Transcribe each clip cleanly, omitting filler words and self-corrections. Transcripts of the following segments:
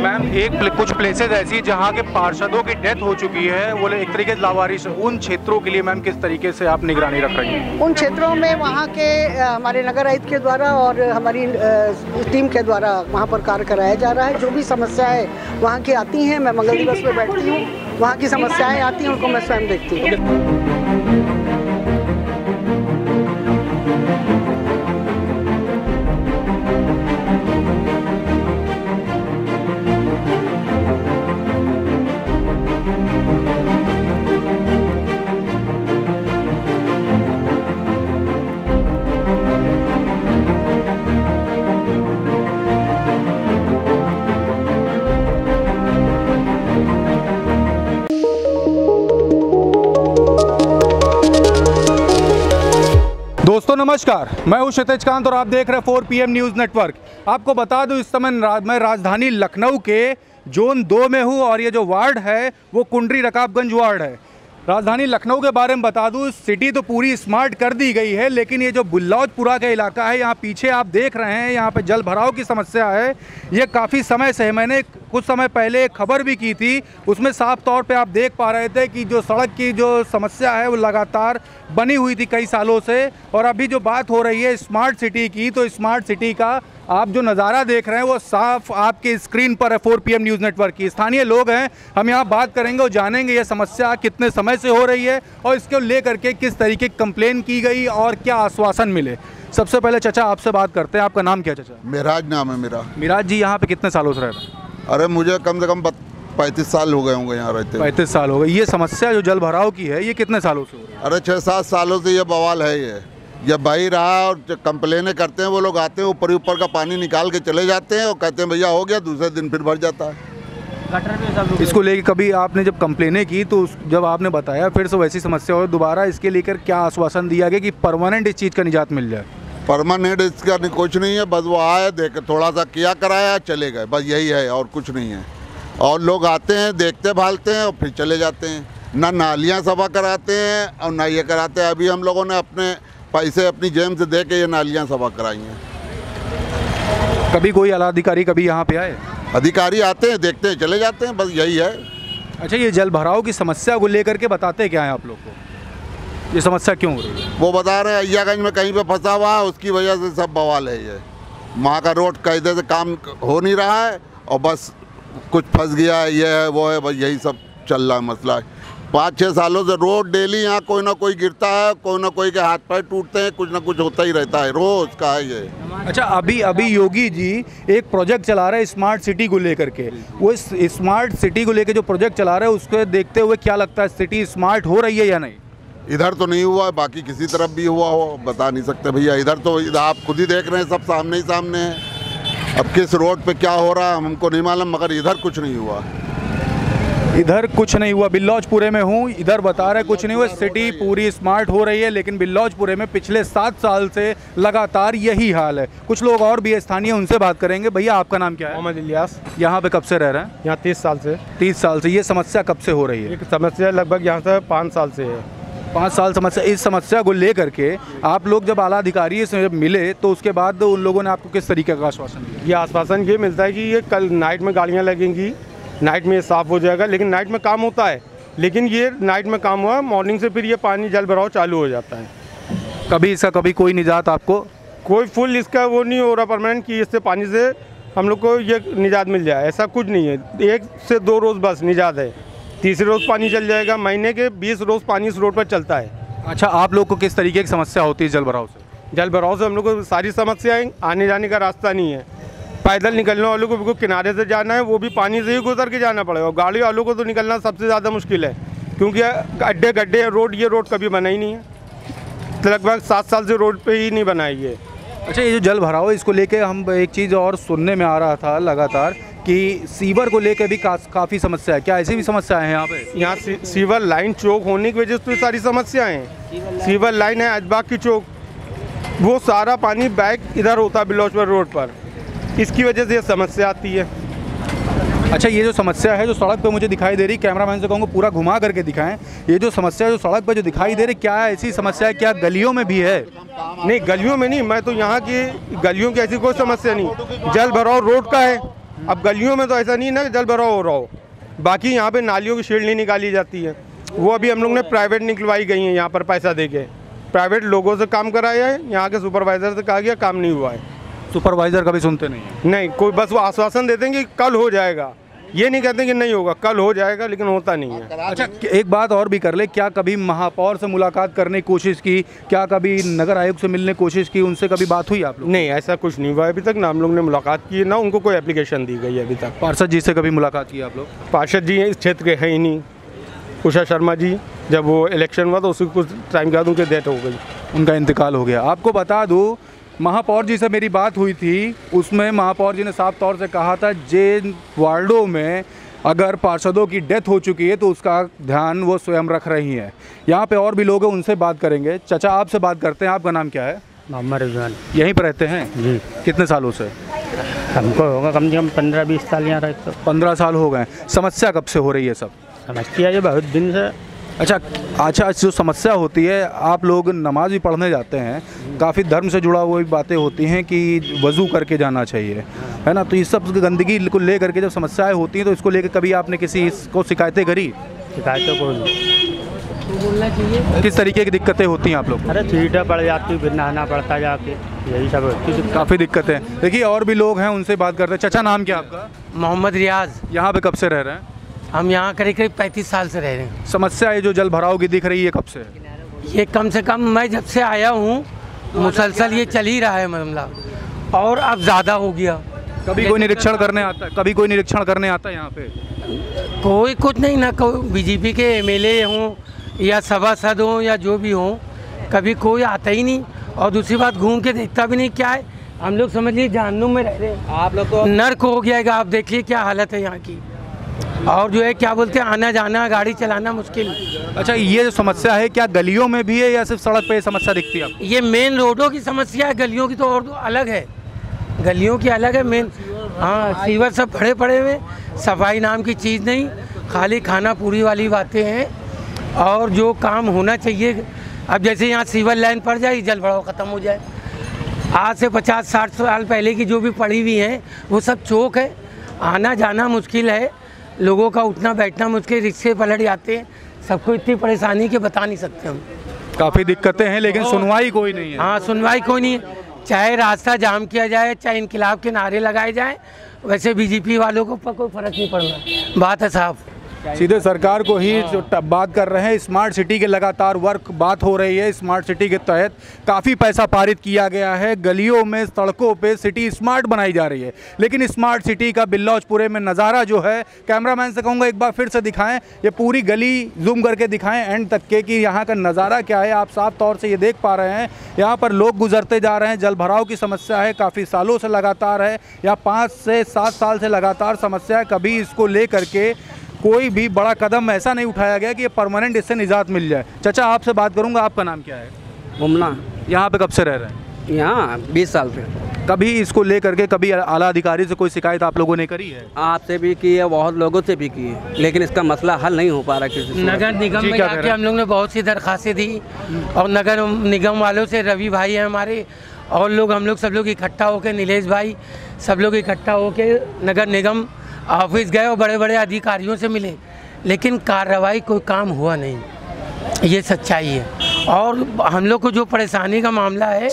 Ma'am एक कुछ places ऐसी जहां के पार्षदों की डेथ हो चुकी है, वो एक तरीके से लावारिश, उन क्षेत्रों के लिए मैम किस तरीके से आप निगरानी रख रही हैं? उन क्षेत्रों में वहां के हमारे नगर आयुक्त के द्वारा और हमारी टीम के द्वारा वहां पर कार्य कराया जा रहा है। जो भी समस्याएं वहां की आती हैं, मैं मंगल दिवस पर बैठती हूँ, वहाँ की समस्याएँ आती हैं उनको मैं स्वयं देखती हूँ। दोस्तों नमस्कार, मैं हूं शतेज कांत और आप देख रहे हैं 4 PM न्यूज़ नेटवर्क। आपको बता दूं, इस समय मैं राजधानी लखनऊ के जोन 2 में हूं और ये जो वार्ड है वो कुंडरी रकाबगंज वार्ड है। राजधानी लखनऊ के बारे में बता दूं, सिटी तो पूरी स्मार्ट कर दी गई है, लेकिन ये जो बुल्लौजपुरा का इलाका है, यहाँ पीछे आप देख रहे हैं, यहाँ पर जल भराव की समस्या है। ये काफ़ी समय से है। मैंने कुछ समय पहले एक खबर भी की थी, उसमें साफ तौर पे आप देख पा रहे थे कि जो सड़क की जो समस्या है वो लगातार बनी हुई थी कई सालों से। और अभी जो बात हो रही है स्मार्ट सिटी की, तो स्मार्ट सिटी का आप जो नज़ारा देख रहे हैं वो साफ आपके स्क्रीन पर है। 4 PM न्यूज़ नेटवर्क की स्थानीय लोग हैं, हम यहाँ बात करेंगे और जानेंगे ये समस्या कितने समय से हो रही है और इसको लेकर के किस तरीके की कंप्लेन की गई और क्या आश्वासन मिले। सबसे पहले चाचा आपसे बात करते हैं, आपका नाम क्या चाचा? मेराज नाम है मेरा। मेराज जी यहाँ पे कितने सालों से रह रहे हैं? अरे मुझे कम से कम 35 साल हो गए होंगे यहाँ रहते। 35 साल हो गए। ये समस्या जो जल भराव की है ये कितने सालों से हो रही है? अरे 6-7 सालों से ये बवाल है। ये जब भाई रहा और कंप्लेनें करते हैं, वो लोग आते हैं, ऊपर ऊपर का पानी निकाल के चले जाते हैं और कहते हैं भैया हो गया, दूसरे दिन फिर भर जाता है गटर में सब। इसको लेके कभी आपने जब कंप्लेनें की तो जब आपने बताया फिर से वैसी समस्या हो, दोबारा इसके लेकर क्या आश्वासन दिया गया कि परमानेंट इस चीज़ का निजात मिल जाए? परमानेंट इसका कुछ नहीं है, बस वो आए, देखे, थोड़ा सा किया, कराया, चले गए, बस यही है और कुछ नहीं है। और लोग आते हैं, देखते भालते हैं और फिर चले जाते हैं। ना नालियाँ सफा कराते हैं और ना ये कराते हैं। अभी हम लोगों ने अपने पैसे अपनी जेब से दे के ये नालियाँ सफा कराई हैं। कभी कोई आला अधिकारी कभी यहाँ पे आए? अधिकारी आते हैं, देखते हैं, चले जाते हैं, बस यही है। अच्छा, ये जल भराव की समस्या को लेकर के बताते क्या है आप लोग को? ये समस्या क्यों हो रही है? वो बता रहे हैं अय्यागंज में कहीं पे फंसा हुआ है, उसकी वजह से सब बवाल है। ये वहाँ का रोड कायदे से काम हो नहीं रहा है और बस कुछ फंस गया है, ये है, वो है, बस यही सब चल रहा है मसला है। 5-6 सालों से रोड डेली यहाँ कोई ना कोई गिरता है, कोई ना कोई के हाथ पैर टूटते हैं, कुछ ना कुछ होता ही रहता है, रोज का है ये। अच्छा, अभी अभी योगी जी एक प्रोजेक्ट चला रहे हैं स्मार्ट सिटी को लेकर के। वो स्मार्ट सिटी को लेकर जो प्रोजेक्ट चला रहे हैं उसको देखते हुए क्या लगता है, सिटी स्मार्ट हो रही है या नहीं? इधर तो नहीं हुआ, बाकी किसी तरफ भी हुआ हो बता नहीं सकते भैया। इधर तो आप खुद ही देख रहे हैं, सब सामने ही सामने है। अब किस रोड पर क्या हो रहा है हमको नहीं मालूम, मगर इधर कुछ नहीं हुआ, इधर कुछ नहीं हुआ। बिल्लौजपुरे में हूँ, इधर बता रहे कुछ नहीं हुआ, सिटी पूरी स्मार्ट हो रही है, लेकिन बिल्लौजपुरे में पिछले 7 साल से लगातार यही हाल है। कुछ लोग और भी स्थानीय, उनसे बात करेंगे। भैया आपका नाम क्या है? मोहम्मद इलियास। यहाँ पे कब से रह रहे हैं? यहाँ 30 साल से। 30 साल से। ये समस्या कब से हो रही है? समस्या लगभग यहाँ से 5 साल से है। 5 साल समस्या। इस समस्या को लेकर के आप लोग जब आला अधिकारी से मिले तो उसके बाद उन लोगों ने आपको किस तरीके का आश्वासन दिया? ये आश्वासन ये मिलता है कि ये कल नाइट में गाड़ियाँ लगेंगी, नाइट में साफ़ हो जाएगा, लेकिन नाइट में काम होता है, लेकिन ये नाइट में काम हुआ, मॉर्निंग से फिर ये पानी जल भराव चालू हो जाता है। कभी इसका कभी कोई निजात आपको कोई फुल इसका वो नहीं हो रहा परमानेंट कि इससे पानी से हम लोग को ये निजात मिल जाए, ऐसा कुछ नहीं है। 1 से 2 रोज़ बस निजात है, तीसरे रोज़ पानी चल जाएगा। महीने के 20 रोज़ पानी इस रोड पर चलता है। अच्छा, आप लोग को किस तरीके की समस्या होती है जल भराव से? जल भराव से हम लोग को सारी समस्याएँ, आने जाने का रास्ता नहीं है, पैदल निकलने वालों को बिल्कुल किनारे से जाना है, वो भी पानी से ही गुजर के जाना पड़ेगा। गाड़ी वालों को तो निकलना सबसे ज़्यादा मुश्किल है, क्योंकि गड्ढे गड्ढे रोड, ये रोड कभी बना ही नहीं है, तो लगभग 7 साल से रोड पे ही नहीं बनाई है। अच्छा, ये जो जल भराव है इसको लेके हम एक चीज़ और सुनने में आ रहा था लगातार कि सीवर को लेके भी काफ़ी समस्या है, क्या ऐसी भी समस्याएँ हैं यहाँ पे? यहाँ सीवर लाइन चौक होने की वजह से तो सारी समस्याएँ हैं। सीवर लाइन है अजबाग की चौक, वो सारा पानी बैक इधर होता है बिल्लौजपुर रोड पर, इसकी वजह से ये समस्या आती है। अच्छा, ये जो समस्या है जो सड़क पे मुझे दिखाई दे रही, कैमरामैन से कहूँगा पूरा घुमा करके दिखाएं, ये जो समस्या जो सड़क पे जो दिखाई दे रही, क्या ऐसी समस्या है, क्या गलियों में भी है? नहीं, गलियों में नहीं, मैं तो यहाँ की गलियों की ऐसी कोई समस्या नहीं, जल भराव रोड का है, अब गलियों में तो ऐसा नहीं ना जल भराव हो रहा हो। बाकी यहाँ पे नालियों की शील्ड नहीं निकाली जाती है, वो अभी हम लोग ने प्राइवेट निकलवाई गई है। यहाँ पर पैसा दे के प्राइवेट लोगों से काम कराया है, यहाँ के सुपरवाइज़र से कहा गया काम नहीं हुआ है। सुपरवाइज़र कभी सुनते नहीं है, नहीं कोई, बस वो आश्वासन देते हैं कि कल हो जाएगा, ये नहीं कहते कि नहीं होगा, कल हो जाएगा, लेकिन होता नहीं है। अच्छा एक बात और भी कर ले, क्या कभी महापौर से मुलाकात करने की कोशिश की, क्या कभी नगर आयुक्त से मिलने की कोशिश की, उनसे कभी बात हुई आप लोग? नहीं, ऐसा कुछ नहीं हुआ अभी तक, ना हम लोग ने मुलाकात की, ना उनको कोई एप्लीकेशन दी गई अभी तक। पार्षद जी से कभी मुलाकात की आप लोग? पार्षद जी इस क्षेत्र के हैं ही नहीं। उषा शर्मा जी, जब वो इलेक्शन हुआ तो उसकी कुछ टाइम के बाद उनकी डेथ हो गई, उनका इंतकाल हो गया। आपको बता दूँ महापौर जी से मेरी बात हुई थी, उसमें महापौर जी ने साफ तौर से कहा था जिन वार्डों में अगर पार्षदों की डेथ हो चुकी है तो उसका ध्यान वो स्वयं रख रही हैं। यहाँ पे और भी लोग हैं, उनसे बात करेंगे। चाचा आपसे बात करते हैं, आपका नाम क्या है? मोहम्मद रिजवान। यहीं पर रहते हैं जी? कितने सालों से? हमको होगा कम से कम 15-20 साल यहाँ रहते। 15 साल हो गए। समस्या कब से हो रही है? सब समस्या जो बहुत दिन से। अच्छा, जो समस्या होती है, आप लोग नमाज भी पढ़ने जाते हैं, काफ़ी धर्म से जुड़ा हुआ बातें होती हैं कि वज़ू करके जाना चाहिए, है ना, तो ये सब गंदगी को ले करके जब समस्याएं होती हैं तो इसको लेकर कभी आपने किसी को शिकायतें करी? शिकायतें को बोलना चाहिए। किस तरीके की दिक्कतें होती हैं आप लोग? अरे छींटा पड़ जाती, फिर नहाना पड़ता जाके, यही सब होती है, काफ़ी दिक्कतें हैं। देखिए और भी लोग हैं, उनसे बात करते हैं। चाचा नाम क्या आपका? मोहम्मद रियाज। यहाँ पर कब से रह रहे हैं? हम यहाँ करीब करीब 35 साल से रह रहे हैं। समस्या ये जो जल भराव की दिख रही है कब से? ये कम से कम मैं जब से आया हूँ मुसलसल ये चल ही रहा है मामला, और अब ज़्यादा हो गया। कभी कोई निरीक्षण करने आता है? कभी कोई निरीक्षण करने आता है यहाँ पे? कोई कुछ नहीं, ना कोई बीजेपी के MLA हों या सभासद हों या जो भी हों, कभी कोई आता ही नहीं, और दूसरी बात घूम के देखता भी नहीं। क्या है, हम लोग समझ लीजिए जहन्नुम में रह रहे हैं। आप लोग को नर्क हो गया है, आप देखिए क्या हालत है यहाँ की, और जो है क्या बोलते हैं आना जाना गाड़ी चलाना मुश्किल। अच्छा ये जो समस्या है क्या गलियों में भी है या सिर्फ सड़क पे समस्या दिखती है? ये मेन रोडों की समस्या है, गलियों की तो और अलग है, गलियों की अलग है मेन। हाँ सीवर सब भरे पड़े हुए, सफाई नाम की चीज़ नहीं, खाली खाना पूरी वाली बातें हैं, और जो काम होना चाहिए अब जैसे यहाँ सीवर लाइन पड़ जाए जल भराव ख़त्म हो जाए। आज से 50-60 साल पहले की जो भी पड़ी हुई हैं वो सब चौक है, आना जाना मुश्किल है, लोगों का उठना बैठना मुश्किल, रिक्शे पलट जाते हैं, सबको इतनी परेशानी के बता नहीं सकते हम। काफ़ी दिक्कतें हैं लेकिन सुनवाई कोई नहीं है। हाँ सुनवाई कोई नहीं है, चाहे रास्ता जाम किया जाए, चाहे इनकलाब के नारे लगाए जाए, वैसे बीजेपी वालों को कोई फर्क नहीं पड़ रहा। बात है साहब, सीधे सरकार को ही जो बात कर रहे हैं। स्मार्ट सिटी के लगातार वर्क बात हो रही है, स्मार्ट सिटी के तहत काफ़ी पैसा पारित किया गया है, गलियों में सड़कों पे सिटी स्मार्ट बनाई जा रही है, लेकिन स्मार्ट सिटी का बुल्लौजपुरे में नज़ारा जो है, कैमरामैन से कहूँगा एक बार फिर से दिखाएं, ये पूरी गली जूम करके दिखाएं एंड तक के कि यहाँ का नज़ारा क्या है। आप साफ तौर से ये देख पा रहे हैं, यहाँ पर लोग गुजरते जा रहे हैं, जल भराव की समस्या है, काफ़ी सालों से लगातार है, यहाँ 5 से 7 साल से लगातार समस्या है। कभी इसको ले करके कोई भी बड़ा कदम ऐसा नहीं उठाया गया कि ये परमानेंट इससे निजात मिल जाए। चाचा आपसे बात करूंगा, आपका नाम क्या है? मुमना। यहाँ पे कब से रह रहे हैं? यहाँ 20 साल से। कभी इसको लेकर के कभी आला अधिकारी से कोई शिकायत आप लोगों ने करी है? आपसे भी की है, बहुत लोगों से भी की है, लेकिन इसका मसला हल नहीं हो पा रहा किसी। नगर निगम में जाके हम लोग ने बहुत सी दरख्वास्तें दी, और नगर निगम वालों से रवि भाई हैं हमारे, और लोग हम लोग सब लोग इकट्ठा होकर, नीलेश भाई, सब लोग इकट्ठा होकर नगर निगम ऑफिस गए और बड़े बड़े अधिकारियों से मिले, लेकिन कार्रवाई कोई काम हुआ नहीं, ये सच्चाई है। और हम लोग को जो परेशानी का मामला है,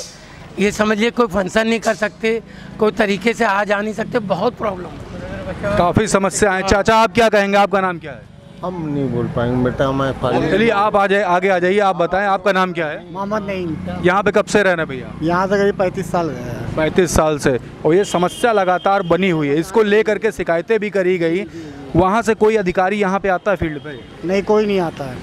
ये समझिए कोई फंक्शन नहीं कर सकते, कोई तरीके से आ जा नहीं सकते, बहुत प्रॉब्लम, काफ़ी समस्या है। चाचा आप क्या कहेंगे, आपका नाम क्या है? हम नहीं बोल पाएंगे बेटा, मैं चलिए आप आ जाए, आगे आ जाइए, आप बताएं आपका नाम क्या है? मोहम्मद नईम। यहाँ पे कब से रहना भैया? यहाँ से करीब 35 साल गए। 35 साल से, और ये समस्या लगातार बनी हुई है, इसको ले करके शिकायतें भी करी गई। वहाँ से कोई अधिकारी यहाँ पे आता है फील्ड पे? नहीं, कोई नहीं आता है,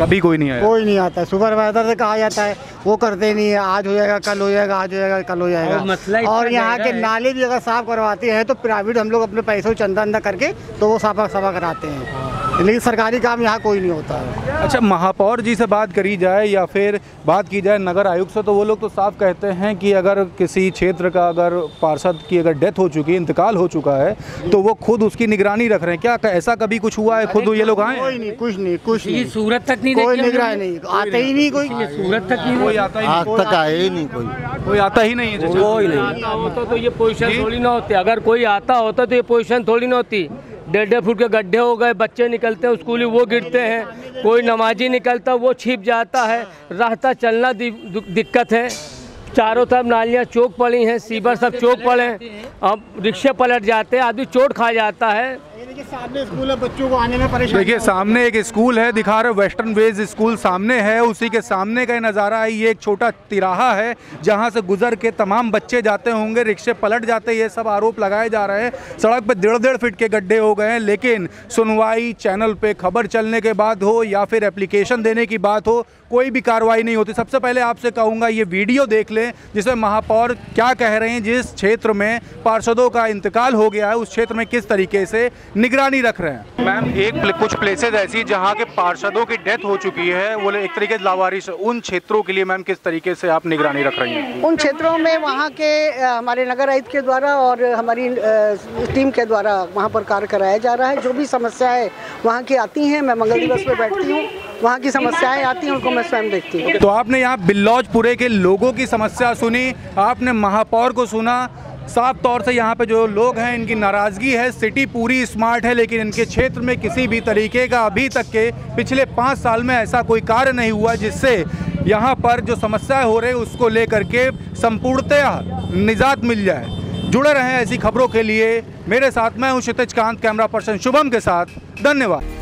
कभी कोई नहीं आया, कोई नहीं आता है। सुपरवाइजर से कहा जाता है, वो करते नहीं है, आज हो जाएगा कल हो जाएगा, आज हो जाएगा कल हो जाएगा। और यहाँ के नाले भी अगर साफ करवाते हैं तो प्राइवेट हम लोग अपने पैसों चंदा अंदा करके तो वो साफ कराते हैं। लेकिन सरकारी काम यहाँ कोई नहीं होता है। अच्छा, महापौर जी से बात करी जाए या फिर बात की जाए नगर आयुक्त से, तो वो लोग तो साफ कहते हैं कि अगर किसी क्षेत्र का अगर पार्षद की अगर डेथ हो चुकी है, इंतकाल हो चुका है, तो वो खुद उसकी निगरानी रख रहे हैं। क्या ऐसा कभी कुछ हुआ है? खुद ये लोग आए? कोई नहीं, कुछ नहीं, कुछ नहीं, सूरत तक नहीं, कोई निगरानी नहीं, आते ही नहीं कोई, सूरत तक ही कोई आता ही नहीं, आज तक आए ही नहीं कोई, कोई आता ही नहीं है। कोई नहीं आता होता तो ये पोजीशन थोड़ी ना होती, अगर कोई आता होता तो ये पोजीशन थोड़ी ना होती। 1.5 फुट के गड्ढे हो गए, बच्चे निकलते हैं स्कूल, वो गिरते हैं, कोई नमाजी निकलता वो छिप जाता है, रास्ता चलना दिक्कत है, चारों तरफ नालियाँ चौक पड़ी हैं, सीवर सब चौक पड़े हैं, अब रिक्शे पलट जाते हैं, आदमी चोट खा जाता है। सामने स्कूल है, बच्चों को आने में परेशानी। देखिए सामने एक स्कूल है, दिखा रहे वेस्टर्न वेज स्कूल सामने है, उसी के सामने का नज़ारा है। ये एक छोटा तिराहा है जहां से गुजर के तमाम बच्चे जाते होंगे, रिक्शे पलट जाते, ये सब आरोप लगाए जा रहे हैं। सड़क पर 1.5 फीट के गड्ढे हो गए हैं, लेकिन सुनवाई चैनल पे खबर चलने के बाद हो या फिर एप्लीकेशन देने की बात हो, कोई भी कार्रवाई नहीं होती। सबसे पहले आपसे कहूँगा ये वीडियो देख लें जिसमें महापौर क्या कह रहे हैं, जिस क्षेत्र में पार्षदों का इंतकाल हो गया है उस क्षेत्र में किस तरीके से निगरानी रख रहे हैं। मैम, कुछ प्लेसेज ऐसी जहां के पार्षदों की डेथ हो चुकी है, वो एक तरीके से लावारिश, उन क्षेत्रों के लिए मैम किस तरीके से आप निगरानी रख रही हैं? उन क्षेत्रों में वहां के हमारे नगर आयुक्त के द्वारा और हमारी टीम के द्वारा वहां पर कार्य कराया जा रहा है। जो भी समस्याएं वहां की आती हैं, मैं मंगल दिवस पर बैठती हूँ, वहाँ की समस्याएं आती हैं, उनको मैं स्वयं देखती हूँ। तो आपने यहाँ बिल्लौजपुरे के लोगों की समस्या सुनी, आपने महापौर को सुना, साफ तौर से यहाँ पे जो लोग हैं इनकी नाराज़गी है। सिटी पूरी स्मार्ट है, लेकिन इनके क्षेत्र में किसी भी तरीके का अभी तक के पिछले 5 साल में ऐसा कोई कार्य नहीं हुआ जिससे यहाँ पर जो समस्याएं हो रही है उसको लेकर के संपूर्णतः निजात मिल जाए। जुड़े रहें ऐसी खबरों के लिए मेरे साथ, मैं हूँ शतेज कांत, कैमरा पर्सन शुभम के साथ। धन्यवाद।